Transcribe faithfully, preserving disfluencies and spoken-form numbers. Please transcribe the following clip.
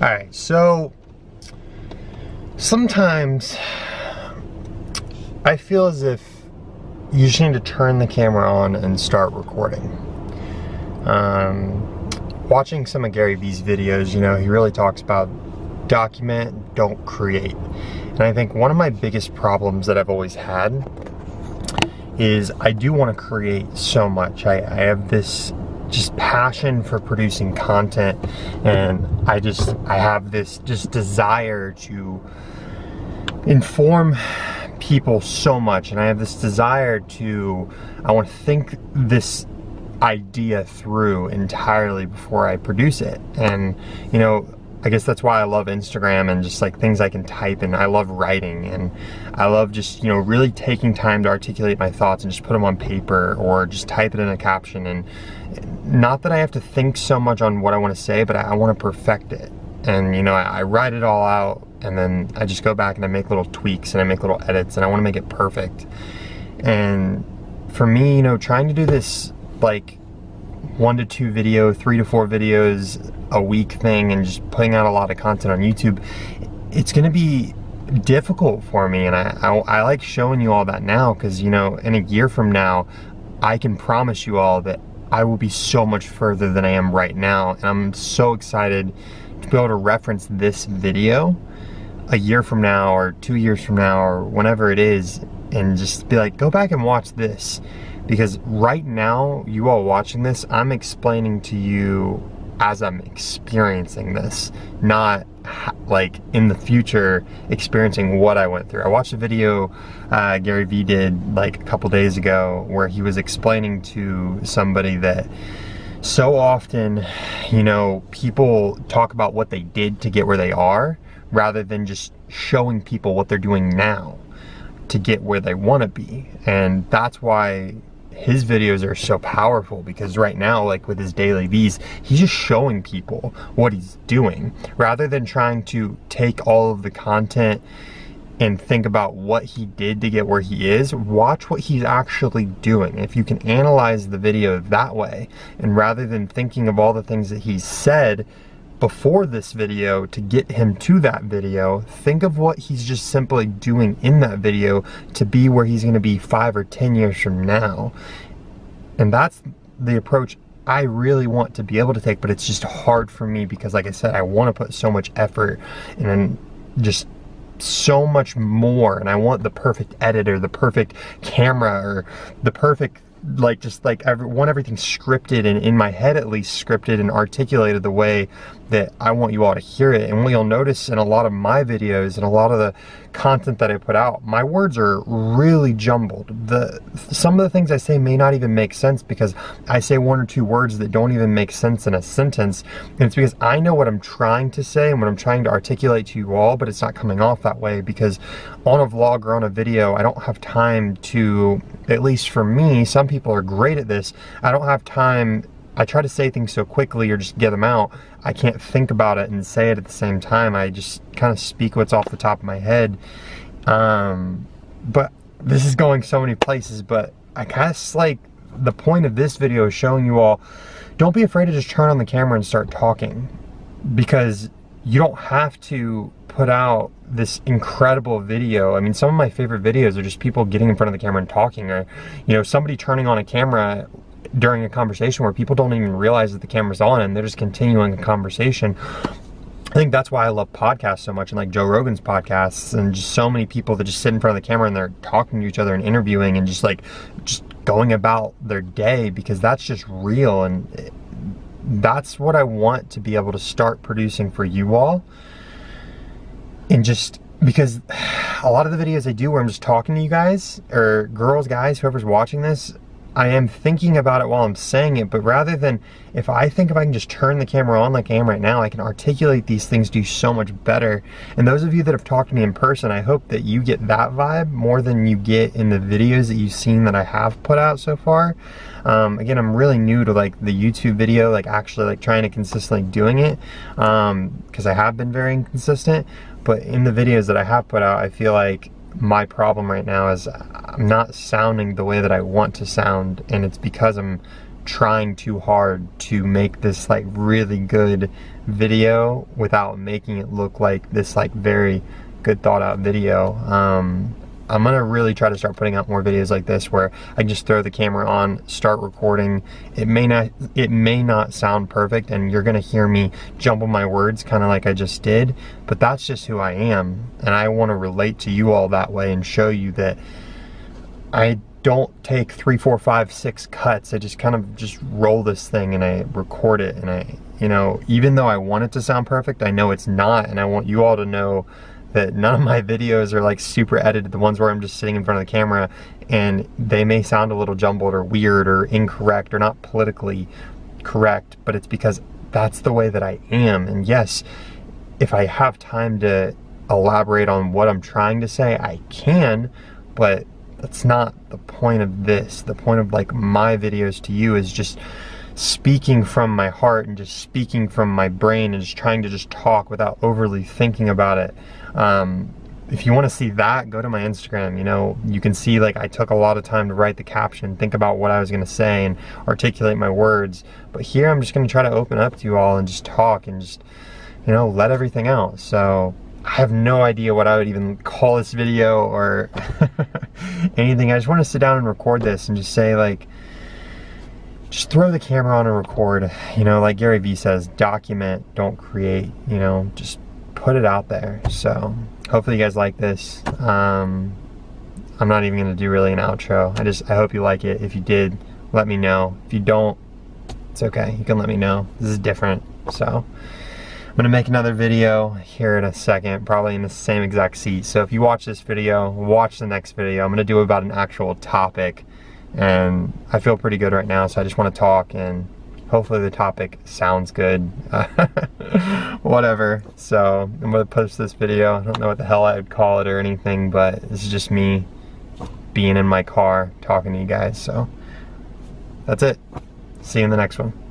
All right, so sometimes I feel as if you just need to turn the camera on and start recording. Um, watching some of Gary V's videos, you know, he really talks about document, don't create. And I think one of my biggest problems that I've always had is I do want to create so much. I, I have this just passion for producing content, and I just, I have this just desire to inform people so much, and I have this desire to, I want to think this idea through entirely before I produce it. And, you know, I guess that's why I love Instagram and just like things I can type, and I love writing, and I love just, you know, really taking time to articulate my thoughts and just put them on paper or just type it in a caption. And not that I have to think so much on what I want to say, but I, I want to perfect it. And, you know, I, I write it all out, and then I just go back and I make little tweaks and I make little edits, and I want to make it perfect. And for me, you know, trying to do this like one to two video, three to four videos a week thing, and just putting out a lot of content on YouTube, it's gonna be difficult for me. And I, I, I like showing you all that now, because, you know, in a year from now, I can promise you all that I will be so much further than I am right now. And I'm so excited to be able to reference this video a year from now, or two years from now, or whenever it is, and just be like, go back and watch this. Because right now, you all watching this, I'm explaining to you as I'm experiencing this, not like in the future experiencing what I went through. I watched a video uh, Gary Vee did like a couple days ago where he was explaining to somebody that so often, you know, people talk about what they did to get where they are rather than just showing people what they're doing now to get where they want to be. And that's why his videos are so powerful, because right now, like with his daily V's, he's just showing people what he's doing rather than trying to take all of the content and think about what he did to get where he is. Watch what he's actually doing. If you can analyze the video that way, and rather than thinking of all the things that he said before this video to get him to that video, think of what he's just simply doing in that video to be where he's gonna be five or ten years from now. And that's the approach I really want to be able to take, but it's just hard for me because, like I said, I wanna put so much effort and just so much more, and I want the perfect edit or the perfect camera or the perfect, like, just like I want everything scripted, and in my head at least scripted and articulated the way that I want you all to hear it. And what you'll notice in a lot of my videos and a lot of the content that I put out, my words are really jumbled. The some of the things I say may not even make sense, because I say one or two words that don't even make sense in a sentence. And it's because I know what I'm trying to say and what I'm trying to articulate to you all, but it's not coming off that way, because on a vlog or on a video, I don't have time to, at least for me, some people are great at this, I don't have time. I try to say things so quickly or just get them out, I can't think about it and say it at the same time. I just kind of speak what's off the top of my head. Um, but this is going so many places, but I kind of like, the point of this video is showing you all, don't be afraid to just turn on the camera and start talking, because you don't have to put out this incredible video. I mean, some of my favorite videos are just people getting in front of the camera and talking, or, you know, somebody turning on a camera during a conversation where people don't even realize that the camera's on and they're just continuing a conversation. I think that's why I love podcasts so much, and like Joe Rogan's podcasts, and just so many people that just sit in front of the camera and they're talking to each other and interviewing and just like just going about their day, because that's just real. And it, that's what I want to be able to start producing for you all. And just because a lot of the videos I do where I'm just talking to you guys, or girls, guys, whoever's watching this, I am thinking about it while I'm saying it. But rather than, if I think if I can just turn the camera on like I am right now, I can articulate these things to you so much better. And those of you that have talked to me in person, I hope that you get that vibe more than you get in the videos that you've seen that I have put out so far. Um, again, I'm really new to like the YouTube video, like actually like trying to consistently doing it, um, because I have been very inconsistent. But in the videos that I have put out, I feel like my problem right now is I'm not sounding the way that I want to sound, and it's because I'm trying too hard to make this like really good video without making it look like this like very good thought out video. Um, I'm gonna really try to start putting out more videos like this where I just throw the camera on, start recording. It may not, it may not sound perfect, and you're gonna hear me jumble my words kind of like I just did, but that's just who I am, and I wanna relate to you all that way and show you that I don't take three, four, five, six cuts. I just kind of just roll this thing and I record it, and I, you know, even though I want it to sound perfect, I know it's not, and I want you all to know that none of my videos are like super edited, the ones where I'm just sitting in front of the camera, and they may sound a little jumbled or weird or incorrect or not politically correct, but it's because that's the way that I am. And yes, if I have time to elaborate on what I'm trying to say, I can, but that's not the point of this. The point of like my videos to you is just speaking from my heart and just speaking from my brain and just trying to just talk without overly thinking about it. Um, if you want to see that, go to my Instagram. You know, you can see like I took a lot of time to write the caption, think about what I was going to say and articulate my words. But here I'm just going to try to open up to you all and just talk and just, you know, let everything out. So I have no idea what I would even call this video or anything. I just want to sit down and record this and just say like, just throw the camera on and record. You know, like Gary Vee says, document, don't create. You know, just put it out there. So hopefully you guys like this. Um, I'm not even gonna do really an outro. I just, I hope you like it. If you did, let me know. If you don't, it's okay. You can let me know. This is different. So I'm gonna make another video here in a second, probably in the same exact seat. So if you watch this video, watch the next video. I'm gonna do about an actual topic. And I feel pretty good right now, so I just want to talk, and hopefully the topic sounds good. Whatever. So I'm going to post this video. I don't know what the hell I would call it or anything, but this is just me being in my car talking to you guys. So that's it. See you in the next one.